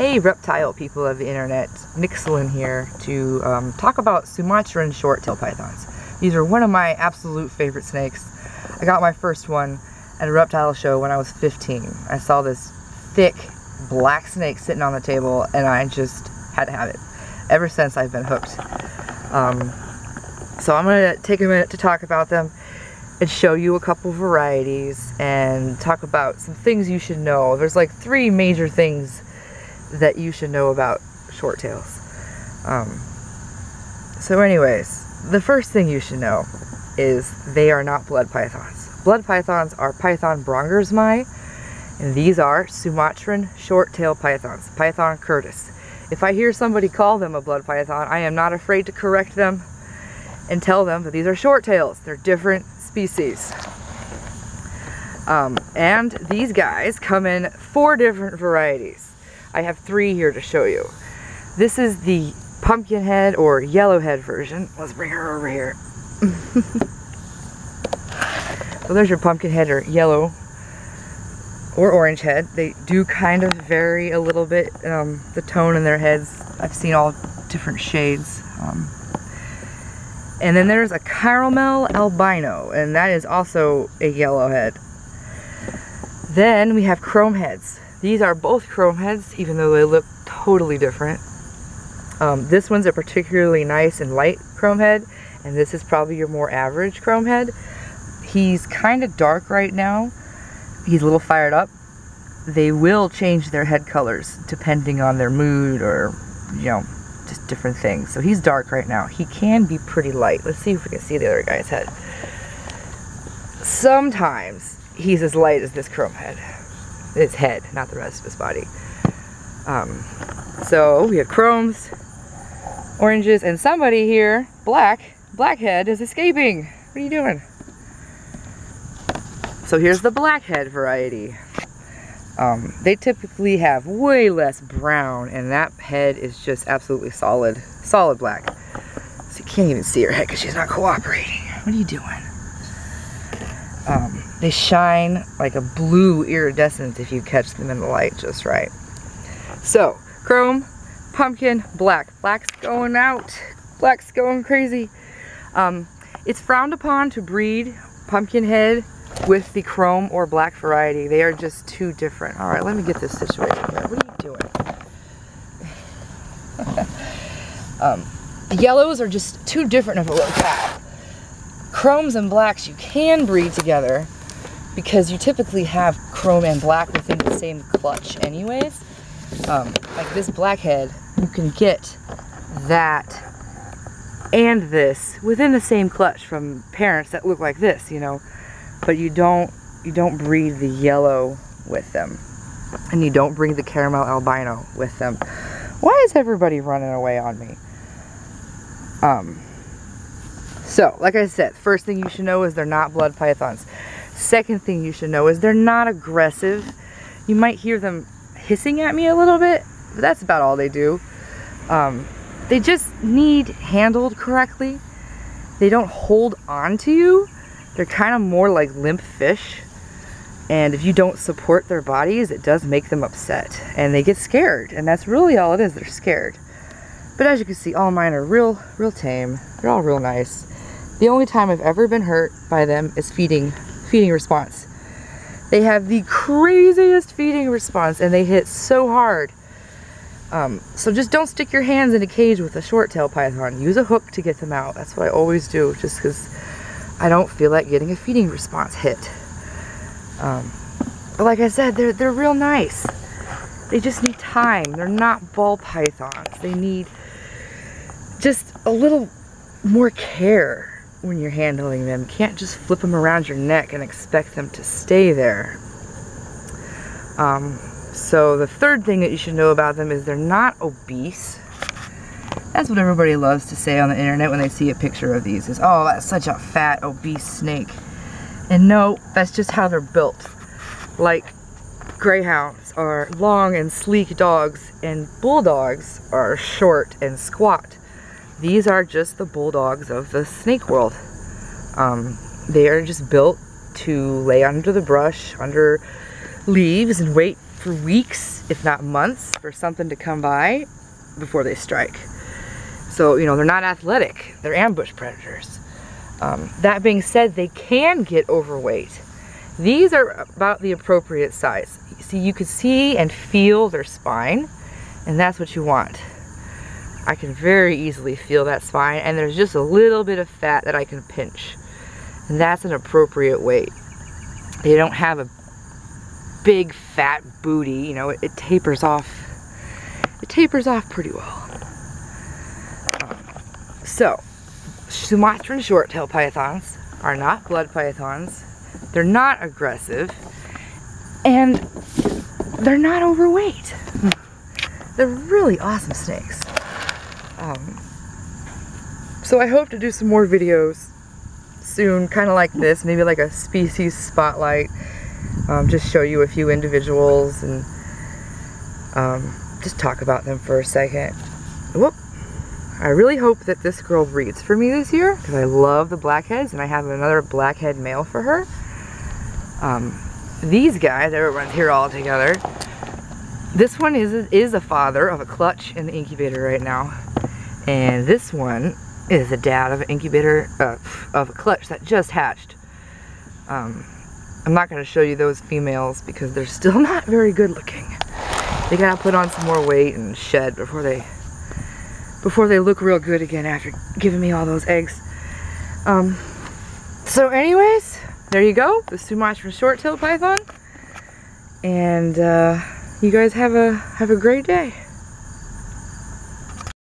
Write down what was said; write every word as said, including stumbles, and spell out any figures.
Hey reptile people of the internet, Nixlin here to um, talk about Sumatran short tail pythons. These are one of my absolute favorite snakes. I got my first one at a reptile show when I was fifteen. I saw this thick black snake sitting on the table and I just had to have it. Ever since, I've been hooked. Um, so I'm going to take a minute to talk about them and show you a couple varieties and talk about some things you should know. There's like three major things that you should know about short tails. Um, so anyways, the first thing you should know is they are not blood pythons. Blood pythons are Python brongersmai, and these are Sumatran short tail pythons, Python curtus. If I hear somebody call them a blood python, I am not afraid to correct them and tell them that these are short tails. They're different species. Um, and these guys come in four different varieties. I have three here to show you. This is the pumpkin head or yellow head version. Let's bring her over here. So there's your pumpkin head or yellow or orange head. They do kind of vary a little bit, um, the tone in their heads. I've seen all different shades. Um, and then there's a caramel albino, and that is also a yellow head. Then we have chrome heads. These are both chrome heads, even though they look totally different. Um, this one's a particularly nice and light chrome head, and this is probably your more average chrome head. He's kind of dark right now. He's a little fired up. They will change their head colors depending on their mood or, you know, just different things. So he's dark right now. He can be pretty light. Let's see if we can see the other guy's head. Sometimes he's as light as this chrome head. Its head, not the rest of his body. Um, so we have chromes, oranges, and somebody here, black, blackhead is escaping. What are you doing? So here's the blackhead variety. Um, they typically have way less brown, and that head is just absolutely solid, solid black. So you can't even see her head because she's not cooperating. What are you doing? Um, they shine like a blue iridescence if you catch them in the light just right. So, chrome, pumpkin, black. Black's going out. Black's going crazy. Um, it's frowned upon to breed pumpkin head with the chrome or black variety. They are just too different. All right, let me get this situated here. What are you doing? um, the yellows are just too different of a locale. Chromes and blacks you can breed together because you typically have chrome and black within the same clutch anyways. Um, like this blackhead, you can get that and this within the same clutch from parents that look like this, you know, but you don't you don't breed the yellow with them, and you don't breed the caramel albino with them. Why is everybody running away on me? Um... So, like I said, first thing you should know is they're not blood pythons. Second thing you should know is they're not aggressive. You might hear them hissing at me a little bit, but that's about all they do. Um, they just need handled correctly. They don't hold on to you. They're kind of more like limp fish. And if you don't support their bodies, it does make them upset. And they get scared, and that's really all it is. They're scared. But as you can see, all mine are real, real tame. They're all real nice. The only time I've ever been hurt by them is feeding, feeding response. They have the craziest feeding response, and they hit so hard. Um, so just don't stick your hands in a cage with a short tail python. Use a hook to get them out. That's what I always do, just because I don't feel like getting a feeding response hit. Um, but like I said, they're, they're real nice. They just need time. They're not ball pythons. They need just a little more care when you're handling them. You can't just flip them around your neck and expect them to stay there. Um, so the third thing that you should know about them is they're not obese. That's what everybody loves to say on the internet when they see a picture of these, is, oh, that's such a fat, obese snake. And no, that's just how they're built. Like greyhounds are long and sleek dogs, and bulldogs are short and squat. These are just the bulldogs of the snake world. Um, they are just built to lay under the brush, under leaves, and wait for weeks, if not months, for something to come by before they strike. So, you know, they're not athletic. They're ambush predators. Um, that being said, they can get overweight. These are about the appropriate size. See, you can see and feel their spine, and that's what you want. I can very easily feel that spine, and there's just a little bit of fat that I can pinch. And that's an appropriate weight. They don't have a big fat booty, you know, it, it tapers off. It tapers off pretty well. So, Sumatran short tail pythons are not blood pythons. They're not aggressive, and they're not overweight. They're really awesome snakes. Um, so I hope to do some more videos soon, kind of like this, maybe like a species spotlight. Um, just show you a few individuals and um, just talk about them for a second. Whoop. I really hope that this girl breeds for me this year, because I love the blackheads, and I have another blackhead male for her. Um, these guys, everyone's here all together. This one is is a father of a clutch in the incubator right now, and this one is a dad of an incubator uh, of a clutch that just hatched. Um, I'm not going to show you those females because they're still not very good looking. They gotta put on some more weight and shed before they. before they look real good again after giving me all those eggs. Um, so anyways, there you go, the Sumatran short tail python. And uh, you guys have a, have a great day.